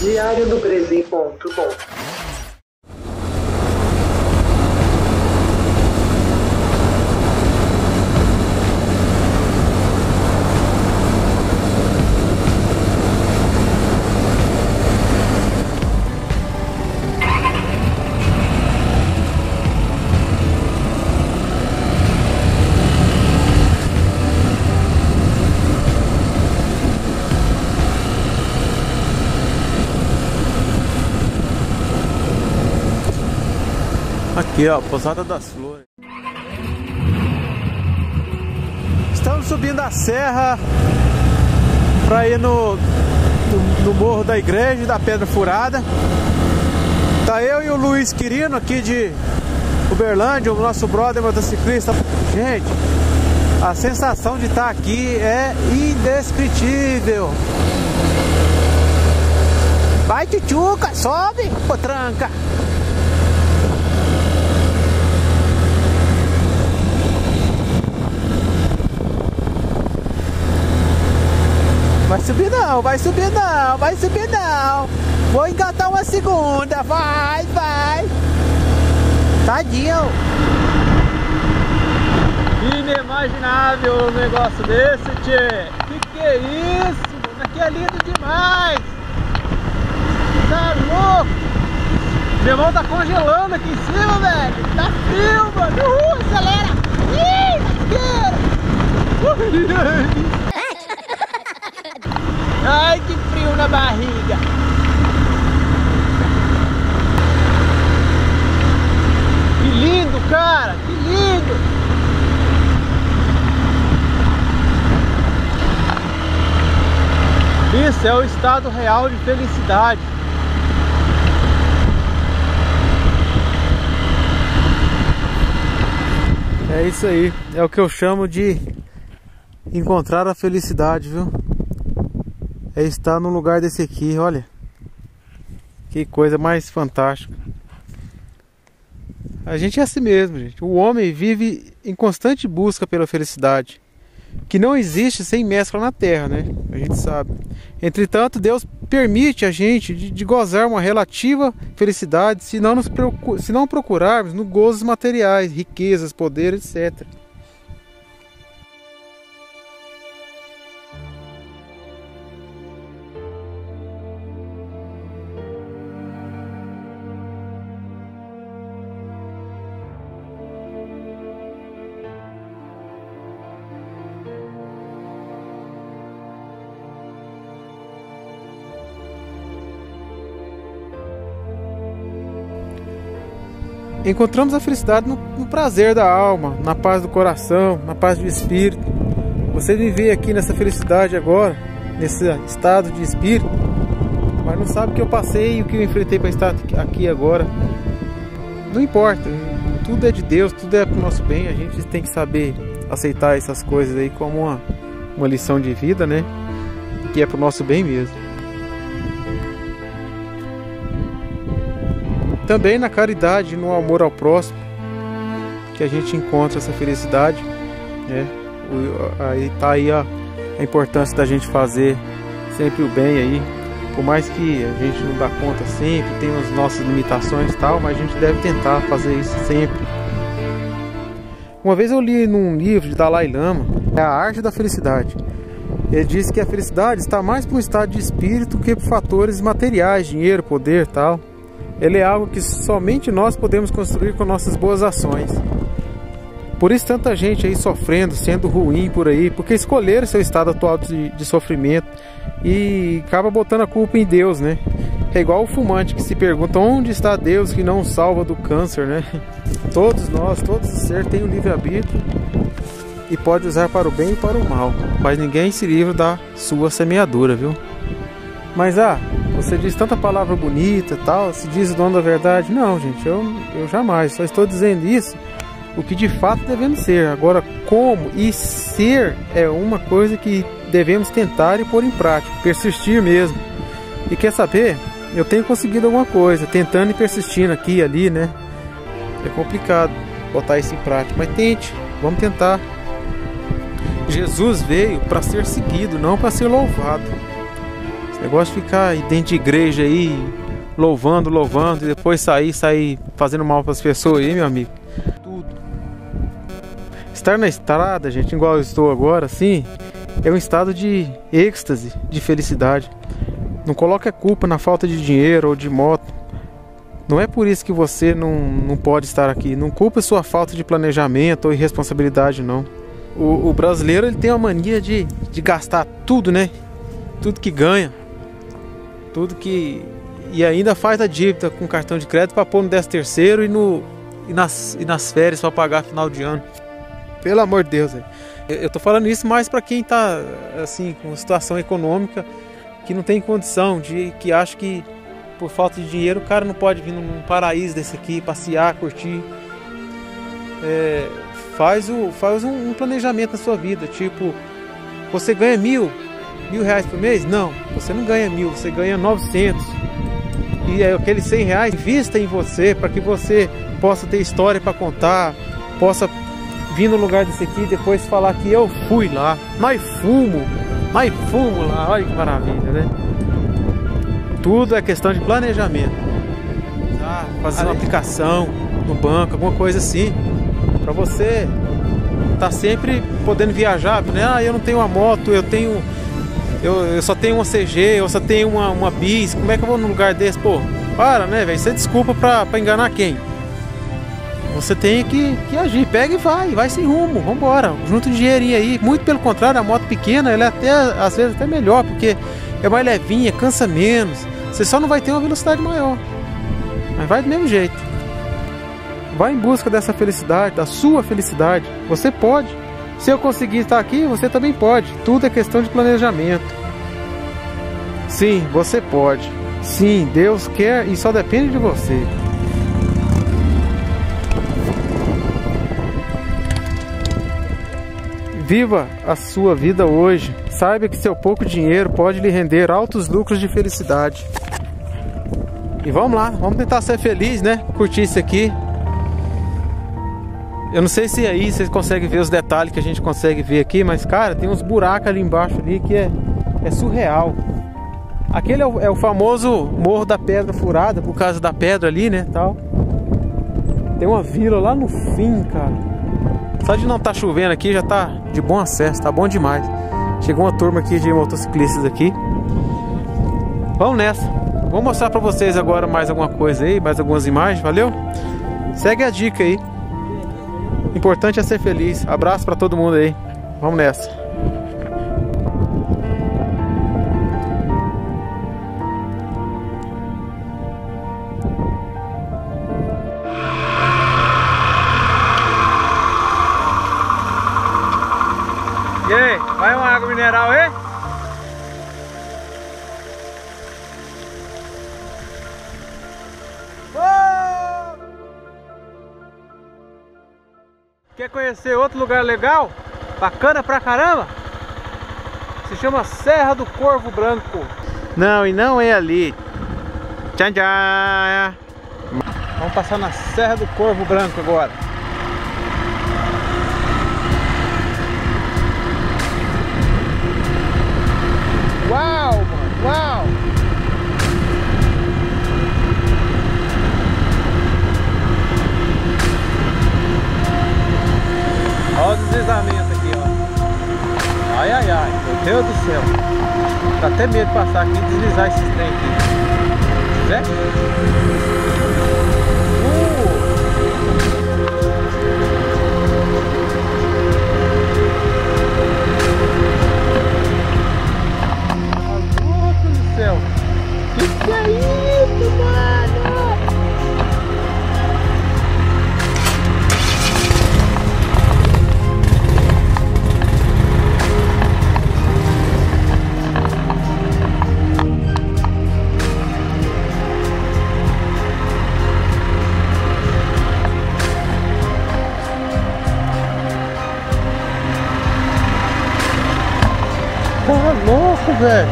Diário do Presi.com. Aqui ó, Pousada das Flores. Estamos subindo a serra para ir no Morro da Igreja da Pedra Furada. Tá eu e o Luiz Quirino aqui de Uberlândia, o nosso brother motociclista. Gente, a sensação de estar aqui é indescritível. Vai, tchutchuca, sobe, potranca. Vai subir não, vai subir não, vai subir não. Vou engatar uma segunda, vai, vai. Tadinho. Inimaginável um negócio desse, tchê. Que é isso? Aqui é lindo demais. Tá louco. Meu irmão tá congelando aqui em cima, velho. Tá frio, mano. Acelera. Ih, lasqueira. Ai, que frio na barriga! Que lindo, cara! Que lindo! Isso é o estado real de felicidade. É isso aí, é o que eu chamo de encontrar a felicidade, viu? É estar num lugar desse aqui, olha. Que coisa mais fantástica. A gente é assim mesmo, gente. O homem vive em constante busca pela felicidade, que não existe sem mescla na terra, né? A gente sabe. Entretanto, Deus permite a gente de gozar uma relativa felicidade se não procurarmos no gozos materiais, riquezas, poder, etc. Encontramos a felicidade no prazer da alma, na paz do coração, na paz do espírito. Você vive aqui nessa felicidade agora, nesse estado de espírito, mas não sabe o que eu passei e o que eu enfrentei para estar aqui agora. Não importa, tudo é de Deus, tudo é para o nosso bem. A gente tem que saber aceitar essas coisas aí como uma lição de vida, né? Que é para o nosso bem mesmo. Também na caridade, no amor ao próximo, que a gente encontra essa felicidade, né? Aí tá aí a importância da gente fazer sempre o bem aí, por mais que a gente não dá conta sempre, tem as nossas limitações e tal, mas a gente deve tentar fazer isso sempre. Uma vez eu li num livro de Dalai Lama, A Arte da Felicidade. Ele diz que a felicidade está mais para um estado de espírito que por fatores materiais, dinheiro, poder e tal. Ele é algo que somente nós podemos construir com nossas boas ações. Por isso tanta gente aí sofrendo, sendo ruim por aí, porque escolheram seu estado atual de sofrimento e acaba botando a culpa em Deus, né? É igual o fumante que se pergunta onde está Deus que não salva do câncer, né? Todos nós, todos os seres têm o livre-arbítrio e pode usar para o bem e para o mal, mas ninguém se livra da sua semeadura, viu? Mas você diz tanta palavra bonita e tal, se diz o dono da verdade. Não, gente, eu jamais, só estou dizendo isso, o que de fato devemos ser. Agora, como e ser é uma coisa que devemos tentar e pôr em prática, persistir mesmo. E quer saber? Eu tenho conseguido alguma coisa, tentando e persistindo aqui e ali, né? É complicado botar isso em prática, mas tente, vamos tentar. Jesus veio para ser seguido, não para ser louvado. Esse negócio de ficar aí dentro de igreja aí, louvando, e depois sair fazendo mal para as pessoas aí, meu amigo. Tudo. Estar na estrada, gente, igual eu estou agora, assim, é um estado de êxtase, de felicidade. Não coloque a culpa na falta de dinheiro ou de moto. Não é por isso que você não pode estar aqui. Não culpa sua falta de planejamento ou irresponsabilidade, não. O brasileiro, ele tem uma mania de gastar tudo, né? Tudo que ganha. Tudo que... E ainda faz a dívida com cartão de crédito para pôr no 13º e nas férias para pagar final de ano. Pelo amor de Deus, velho. Eu tô falando isso mais para quem tá, assim, com situação econômica que não tem condição, que acha que por falta de dinheiro o cara não pode vir num paraíso desse aqui, passear, curtir. É, faz um planejamento na sua vida, tipo, você ganha mil reais por mês? Não, você não ganha 1000, você ganha 900. E é aqueles 100 reais, invista em você para que você possa ter história para contar, possa vir no lugar desse aqui e depois falar que eu fui lá, mas fumo lá, olha que maravilha, né? Tudo é questão de planejamento. Fazer uma aplicação no banco, alguma coisa assim, para você tá sempre podendo viajar, né? Ah, eu não tenho uma moto, eu só tenho uma CG, eu só tenho uma bis, como é que eu vou num lugar desse? Pô, para, né, velho? Isso é desculpa pra enganar quem? Você tem que agir, pega e vai sem rumo, vambora, junta um dinheirinho aí. Muito pelo contrário, a moto pequena, ela é até, às vezes, até melhor, porque é mais levinha, cansa menos, você só não vai ter uma velocidade maior, mas vai do mesmo jeito. Vai em busca dessa felicidade, da sua felicidade, você pode. Se eu conseguir estar aqui, você também pode, tudo é questão de planejamento. Sim, você pode, sim, Deus quer e só depende de você. Viva a sua vida hoje. Saiba que seu pouco dinheiro pode lhe render altos lucros de felicidade. E vamos lá, vamos tentar ser feliz, né? Curtir isso aqui. Eu não sei se aí vocês conseguem ver os detalhes que a gente consegue ver aqui, mas cara, tem uns buracos ali embaixo ali que é surreal. Aquele é o famoso Morro da Pedra Furada, por causa da pedra ali, né, tal. Tem uma vila lá no fim, cara. Só de não estar chovendo aqui já tá de bom acesso, tá bom demais. Chegou uma turma aqui de motociclistas aqui. Vamos nessa. Vou mostrar pra vocês agora mais alguma coisa aí, mais algumas imagens, valeu? Segue a dica aí. O importante é ser feliz. Abraço pra todo mundo aí. Vamos nessa. E aí, vai uma água mineral aí? Oh! Quer conhecer outro lugar legal? Bacana pra caramba? Se chama Serra do Corvo Branco. Não, e não é ali. Tchan, tchan. Vamos passar na Serra do Corvo Branco agora. Meu Deus do céu, dá até medo de passar aqui e deslizar esses trem aqui, certo? Maluco do céu, que é isso, mano? Velho.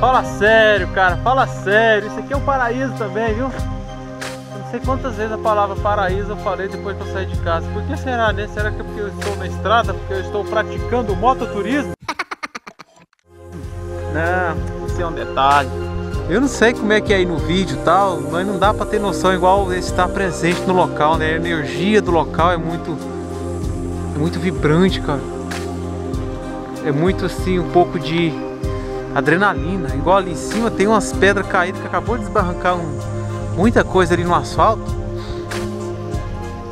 Fala sério, cara, fala sério. Isso aqui é um paraíso também, viu? Eu não sei quantas vezes a palavra paraíso eu falei depois que eu saí de casa. Por que será, né? Será que é porque eu estou na estrada? Porque eu estou praticando mototurismo? Não, isso é um detalhe. Eu não sei como é que é aí no vídeo e tal, mas não dá pra ter noção igual estar presente no local, né? A energia do local é muito vibrante, cara. É muito assim, um pouco de adrenalina. Igual ali em cima tem umas pedras caídas que acabou de desbarrancar muita coisa ali no asfalto.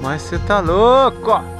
Mas você tá louco, ó.